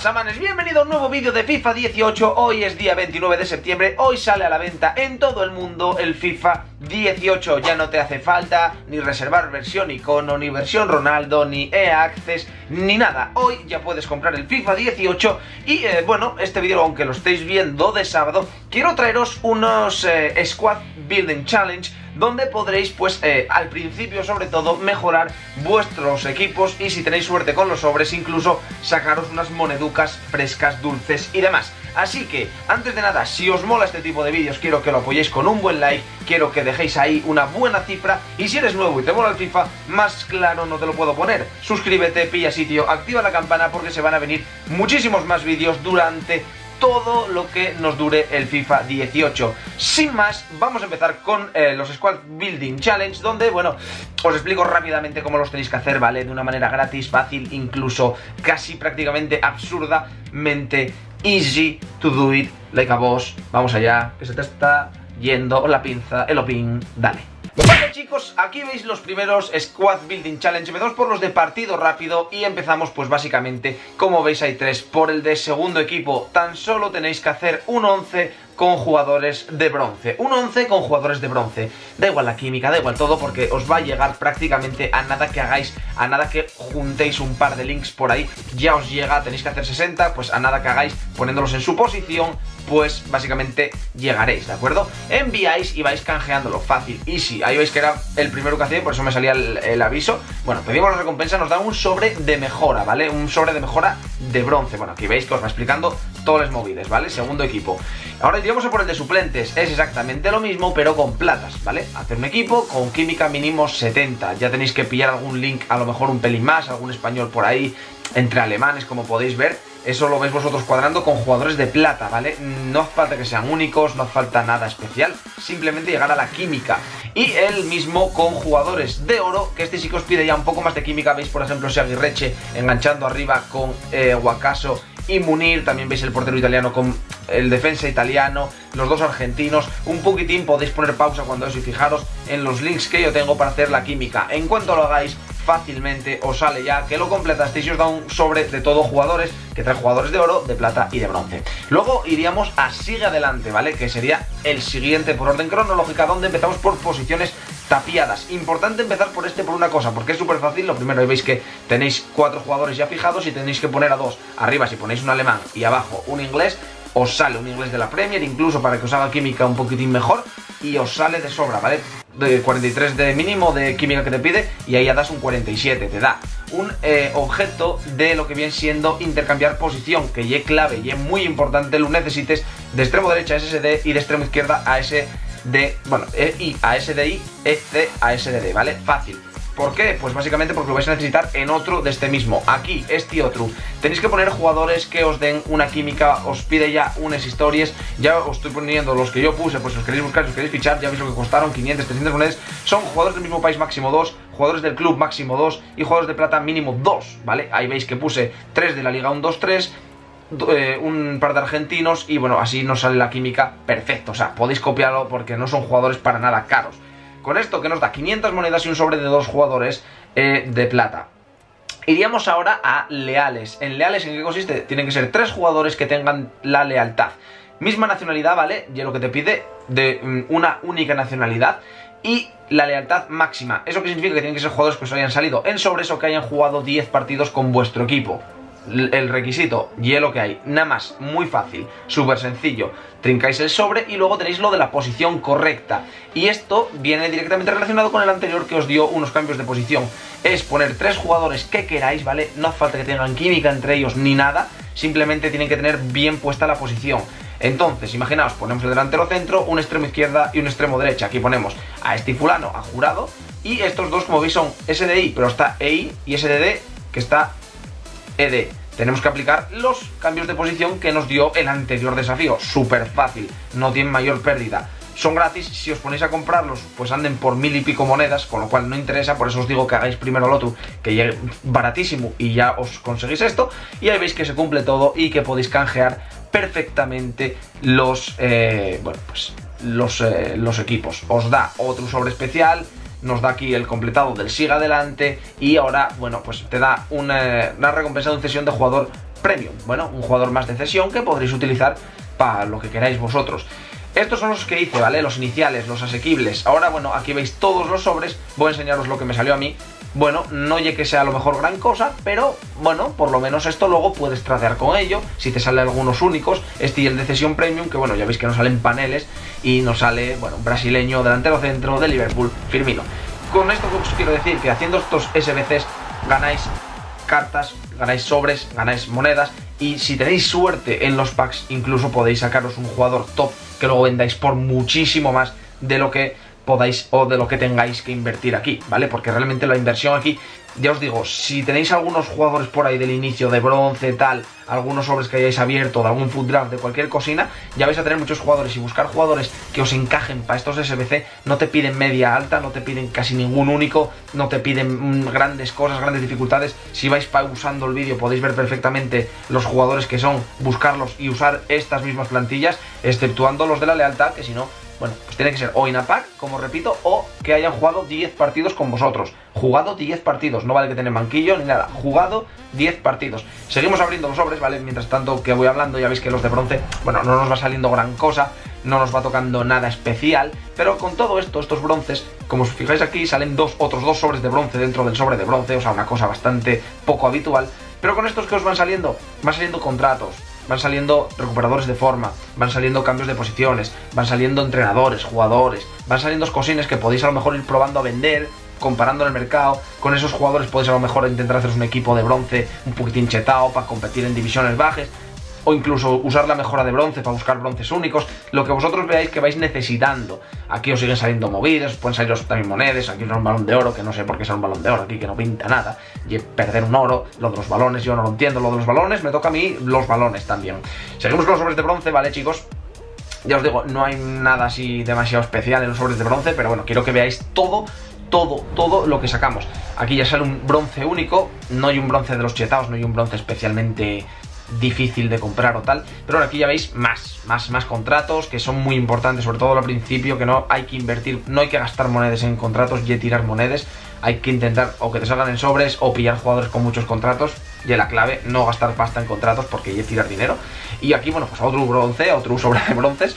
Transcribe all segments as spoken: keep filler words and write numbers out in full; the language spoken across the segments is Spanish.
Pasamanes, bienvenido a un nuevo vídeo de FIFA dieciocho. Hoy es día veintinueve de septiembre, hoy sale a la venta en todo el mundo el FIFA dieciocho. Ya no te hace falta ni reservar versión Icono, ni versión Ronaldo, ni E-Access, ni nada. Hoy ya puedes comprar el FIFA dieciocho. Y eh, bueno, este vídeo, aunque lo estéis viendo de sábado, quiero traeros unos eh, Squad Building Challenge, donde podréis, pues, eh, al principio sobre todo, mejorar vuestros equipos y, si tenéis suerte con los sobres, incluso sacaros unas moneducas frescas, dulces y demás. Así que, antes de nada, si os mola este tipo de vídeos, quiero que lo apoyéis con un buen like, quiero que dejéis ahí una buena cifra, y si eres nuevo y te mola el FIFA, más claro no te lo puedo poner. Suscríbete, pilla sitio, activa la campana, porque se van a venir muchísimos más vídeos durante todo lo que nos dure el FIFA dieciocho. Sin más, vamos a empezar con eh, los Squad Building Challenge, donde, bueno, os explico rápidamente cómo los tenéis que hacer, ¿vale? De una manera gratis, fácil, incluso casi prácticamente absurdamente easy to do it like a boss. Vamos allá, que se te está yendo la pinza, el opin, dale. Bueno, chicos, aquí veis los primeros Squad Building Challenge. Empezamos por los de partido rápido y empezamos, pues, básicamente, como veis, hay tres. Por el de segundo equipo tan solo tenéis que hacer un once con jugadores de bronce. Un once con jugadores de bronce. Da igual la química, da igual todo, porque os va a llegar prácticamente a nada que hagáis, a nada que juntéis un par de links por ahí, ya os llega. Tenéis que hacer sesenta, pues a nada que hagáis poniéndolos en su posición, pues básicamente llegaréis, ¿de acuerdo? Enviáis y vais canjeándolo, fácil, easy. Ahí veis que era el primero que hacía, por eso me salía el, el aviso. Bueno, pedimos la recompensa, nos da un sobre de mejora, ¿vale? Un sobre de mejora de bronce. Bueno, aquí veis que os va explicando todos los movides, ¿vale? Segundo equipo. Ahora iríamos a por el de suplentes. Es exactamente lo mismo, pero con platas, ¿vale? Hacer un equipo con química mínimo setenta. Ya tenéis que pillar algún link, a lo mejor un pelín más, algún español por ahí, entre alemanes, como podéis ver. Eso lo veis vosotros cuadrando con jugadores de plata, ¿vale? No hace falta que sean únicos, no hace falta nada especial, simplemente llegar a la química. Y el mismo con jugadores de oro, que este sí que os pide ya un poco más de química. Veis, por ejemplo, si Aguirreche enganchando arriba con eh, Guacaso y Munir. También veis el portero italiano con el defensa italiano, los dos argentinos. Un poquitín podéis poner pausa cuando eso y fijaros en los links que yo tengo para hacer la química. En cuanto lo hagáis, fácilmente os sale ya que lo completasteis y os da un sobre de todos jugadores, que trae jugadores de oro, de plata y de bronce. Luego iríamos a sigue adelante, ¿vale? Que sería el siguiente por orden cronológica, donde empezamos por posiciones tapiadas. Importante empezar por este por una cosa, porque es súper fácil. Lo primero, veis que tenéis cuatro jugadores ya fijados y tenéis que poner a dos. Arriba, si ponéis un alemán, y abajo un inglés, os sale un inglés de la Premier, incluso para que os haga química un poquitín mejor, y os sale de sobra, ¿vale? De cuarenta y tres de mínimo de química que te pide, y ahí ya das un cuarenta y siete. Te da un eh, objeto de lo que viene siendo intercambiar posición, que ya es clave y es muy importante. Lo necesites de extremo derecha a S S D y de extremo izquierda a S D, bueno, E I a S D I, E C a S D D, ¿vale? Fácil. ¿Por qué? Pues básicamente porque lo vais a necesitar en otro de este mismo. Aquí, este otro, tenéis que poner jugadores que os den una química. Os pide ya unas historias. Ya os estoy poniendo los que yo puse, pues si os queréis buscar, si os queréis fichar, ya veis lo que costaron, quinientas, trescientas monedas. Son jugadores del mismo país máximo dos, jugadores del club máximo dos y jugadores de plata mínimo dos, ¿vale? Ahí veis que puse tres de la Liga uno, dos, tres, Eh, un par de argentinos y, bueno, así nos sale la química perfecto. O sea, podéis copiarlo porque no son jugadores para nada caros. Con esto, que nos da quinientas monedas y un sobre de dos jugadores eh, de plata. Iríamos ahora a leales. ¿En leales en qué consiste? Tienen que ser tres jugadores que tengan la lealtad. Misma nacionalidad, ¿vale? Y lo que te pide de una única nacionalidad. Y la lealtad máxima. ¿Eso qué significa? Que tienen que ser jugadores que os hayan salido en sobres o que hayan jugado diez partidos con vuestro equipo. El requisito, hielo que hay, nada más, muy fácil, súper sencillo. Trincáis el sobre y luego tenéis lo de la posición correcta. Y esto viene directamente relacionado con el anterior, que os dio unos cambios de posición. Es poner tres jugadores que queráis, ¿vale? No hace falta que tengan química entre ellos ni nada, simplemente tienen que tener bien puesta la posición. Entonces, imaginaos, ponemos el delantero centro, un extremo izquierda y un extremo derecha. Aquí ponemos a este fulano, a Jurado, y estos dos, como veis, son S D I, pero está E I, y S D D, que está E D. Tenemos que aplicar los cambios de posición que nos dio el anterior desafío. Súper fácil, no tiene mayor pérdida. Son gratis, si os ponéis a comprarlos, pues anden por mil y pico monedas, con lo cual no interesa. Por eso os digo que hagáis primero el otro, que llegue baratísimo y ya os conseguís esto. Y ahí veis que se cumple todo y que podéis canjear perfectamente los, eh, bueno, pues los, eh, los equipos. Os da otro sobre especial. Nos da aquí el completado del siga adelante. Y ahora, bueno, pues te da una, una recompensa de un cesión de jugador premium, bueno, un jugador más de cesión que podréis utilizar para lo que queráis vosotros. Estos son los que hice, ¿vale? Los iniciales, los asequibles. Ahora, bueno, aquí veis todos los sobres. Voy a enseñaros lo que me salió a mí. Bueno, no llegue que sea a lo mejor gran cosa, pero bueno, por lo menos esto luego puedes tradear con ello. Si te salen algunos únicos, este y el de cesión premium, que bueno, ya veis que nos salen paneles y nos sale, bueno, brasileño, delantero centro de Liverpool, Firmino. Con esto os quiero decir que haciendo estos S B Cs ganáis cartas, ganáis sobres, ganáis monedas. Y si tenéis suerte en los packs, incluso podéis sacaros un jugador top que luego vendáis por muchísimo más de lo que podáis o de lo que tengáis que invertir aquí, ¿vale? Porque realmente la inversión aquí, ya os digo, si tenéis algunos jugadores por ahí del inicio, de bronce, tal, algunos sobres que hayáis abierto, de algún food draft, de cualquier cocina, ya vais a tener muchos jugadores, y buscar jugadores que os encajen para estos S B C, no te piden media alta, no te piden casi ningún único, no te piden grandes cosas, grandes dificultades. Si vais pausando el vídeo podéis ver perfectamente los jugadores que son, buscarlos y usar estas mismas plantillas, exceptuando los de la lealtad, que si no, bueno, pues tiene que ser o INAPAC, como repito, o que hayan jugado diez partidos con vosotros. Jugado diez partidos, no vale que tener banquillo ni nada. Jugado diez partidos. Seguimos abriendo los sobres, ¿vale? Mientras tanto que voy hablando, ya veis que los de bronce, bueno, no nos va saliendo gran cosa, no nos va tocando nada especial. Pero con todo esto, estos bronces, como os fijáis aquí, salen dos, otros dos sobres de bronce dentro del sobre de bronce, o sea, una cosa bastante poco habitual. Pero con estos que os van saliendo, van saliendo contratos, van saliendo recuperadores de forma, van saliendo cambios de posiciones, van saliendo entrenadores, jugadores, van saliendo cosines que podéis a lo mejor ir probando a vender, comparando en el mercado. Con esos jugadores podéis a lo mejor intentar haceros un equipo de bronce un poquitín chetao para competir en divisiones bajas, o incluso usar la mejora de bronce para buscar bronces únicos, lo que vosotros veáis que vais necesitando. Aquí os siguen saliendo movidas, os pueden salir también monedas, aquí os da un balón de oro, que no sé por qué es un balón de oro aquí, que no pinta nada, y perder un oro, lo de los balones yo no lo entiendo, lo de los balones me toca a mí, los balones también. Seguimos con los sobres de bronce, ¿vale, chicos? Ya os digo, no hay nada así demasiado especial en los sobres de bronce, pero bueno, quiero que veáis todo, todo, todo lo que sacamos. Aquí ya sale un bronce único, no hay un bronce de los chetaos, no hay un bronce especialmente difícil de comprar o tal, pero ahora aquí ya veis más, más, más contratos que son muy importantes, sobre todo al principio, que no hay que invertir, no hay que gastar monedas en contratos y tirar monedas, hay que intentar o que te salgan en sobres o pillar jugadores con muchos contratos, y la clave, no gastar pasta en contratos porque ya tirar dinero. Y aquí, bueno, pues otro bronce, otro sobre de bronces,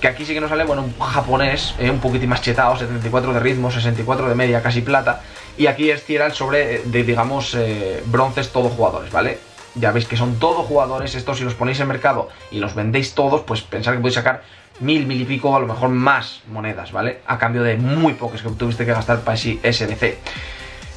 que aquí sí que nos sale, bueno, un japonés, eh, un poquitín más chetado, setenta y cuatro de ritmo, sesenta y cuatro de media, casi plata, y aquí este era el sobre de, digamos, eh, bronces todo jugadores, ¿vale? Ya veis que son todos jugadores, estos si los ponéis en mercado y los vendéis todos, pues pensad que podéis sacar mil, mil y pico, a lo mejor más monedas, ¿vale? A cambio de muy pocos que tuviste que gastar para ese S B C.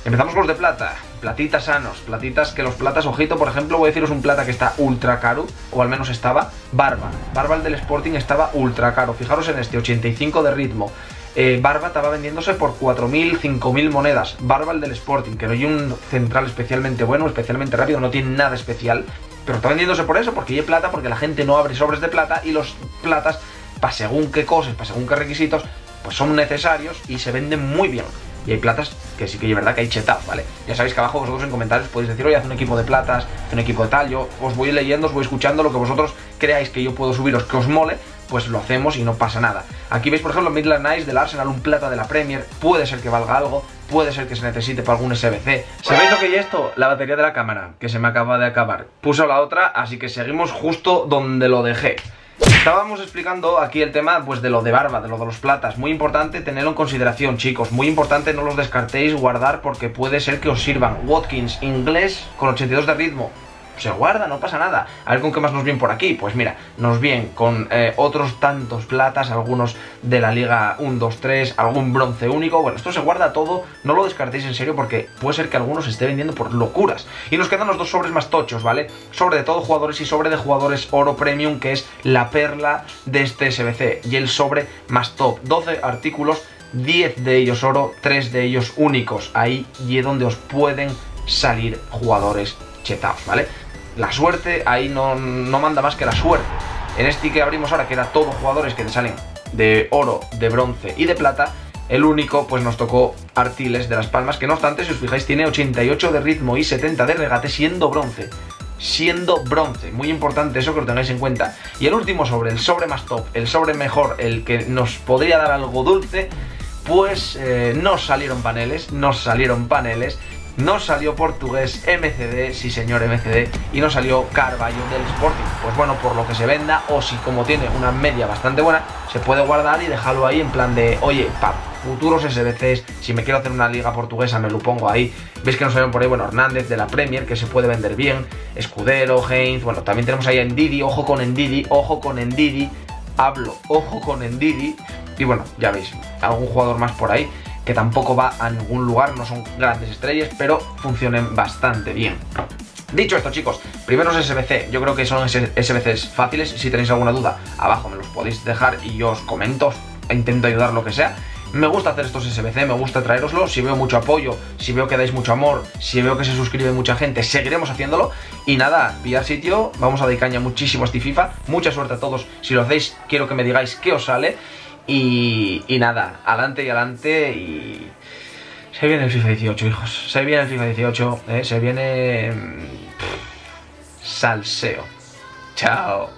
Empezamos con los de plata, platitas sanos, platitas que los platas, ojito, por ejemplo, voy a deciros un plata que está ultra caro, o al menos estaba, Barba. Barba, el del Sporting, estaba ultra caro, fijaros en este, ochenta y cinco de ritmo. Eh, Barba estaba vendiéndose por cuatro mil, cinco mil monedas. Barba, el del Sporting, que no hay un central especialmente bueno, especialmente rápido, no tiene nada especial, pero está vendiéndose por eso, porque hay plata, porque la gente no abre sobres de plata, y los platas, para según qué cosas, para según qué requisitos, pues son necesarios y se venden muy bien. Y hay platas que sí que es verdad que hay chetados, ¿vale? Ya sabéis que abajo vosotros en comentarios podéis decir, oye, haz un equipo de platas, haz un equipo de tal. Yo os voy leyendo, os voy escuchando lo que vosotros creáis que yo puedo subiros, que os mole, pues lo hacemos y no pasa nada. Aquí veis, por ejemplo, Midland Nice del Arsenal, un plata de la Premier, puede ser que valga algo, puede ser que se necesite para algún S B C. ¿Sabéis lo que es esto? La batería de la cámara, que se me acaba de acabar. Puse la otra, así que seguimos justo donde lo dejé. Estábamos explicando aquí el tema, pues, de lo de Barba, de lo de los platas. Muy importante tenerlo en consideración, chicos. Muy importante, no los descartéis, guardar, porque puede ser que os sirvan. Watkins, inglés, con ochenta y dos de ritmo, se guarda, no pasa nada. A ver con qué más nos vienen por aquí. Pues mira, nos vienen con eh, otros tantos platas, algunos de la liga uno, dos, tres, algún bronce único. Bueno, esto se guarda todo, no lo descartéis en serio, porque puede ser que algunos se esté vendiendo por locuras. Y nos quedan los dos sobres más tochos, ¿vale? Sobre de todo jugadores y sobre de jugadores oro premium, que es la perla de este S B C, y el sobre más top, doce artículos, diez de ellos oro, tres de ellos únicos. Ahí y es donde os pueden salir jugadores chetaos, ¿vale? La suerte ahí no, no manda más que la suerte. En este que abrimos ahora, que era todos jugadores que te salen de oro, de bronce y de plata, el único pues nos tocó Artiles de las Palmas, que no obstante, si os fijáis, tiene ochenta y ocho de ritmo y setenta de regate, siendo bronce. Siendo bronce, muy importante eso, que lo tengáis en cuenta. Y el último sobre, el sobre más top, el sobre mejor, el que nos podría dar algo dulce, pues eh, nos salieron paneles, nos salieron paneles. Nos salió portugués M C D, sí señor M C D, y nos salió Carvalho del Sporting. Pues bueno, por lo que se venda, o si como tiene una media bastante buena, se puede guardar y dejarlo ahí en plan de, oye, para futuros S B Cs, si me quiero hacer una liga portuguesa me lo pongo ahí. Veis que nos salieron por ahí, bueno, Hernández de la Premier, que se puede vender bien, Escudero, Haynes, bueno, también tenemos ahí a Ndidi, ojo con Ndidi, ojo con Ndidi, hablo, ojo con Ndidi, y bueno, ya veis, algún jugador más por ahí, que tampoco va a ningún lugar, no son grandes estrellas, pero funcionan bastante bien. Dicho esto, chicos, primeros S B C, yo creo que son S B Cs fáciles. Si tenéis alguna duda, abajo me los podéis dejar y yo os comento, intento ayudar lo que sea. Me gusta hacer estos S B C, me gusta traeroslo. Si veo mucho apoyo, si veo que dais mucho amor, si veo que se suscribe mucha gente, seguiremos haciéndolo. Y nada, pillar sitio, vamos a dar caña muchísimo a este FIFA. Mucha suerte a todos, si lo hacéis quiero que me digáis qué os sale. Y, y nada, adelante y adelante. Y se viene el FIFA dieciocho, hijos. Se viene el FIFA dieciocho, ¿eh? Se viene... Pff, salseo. Chao.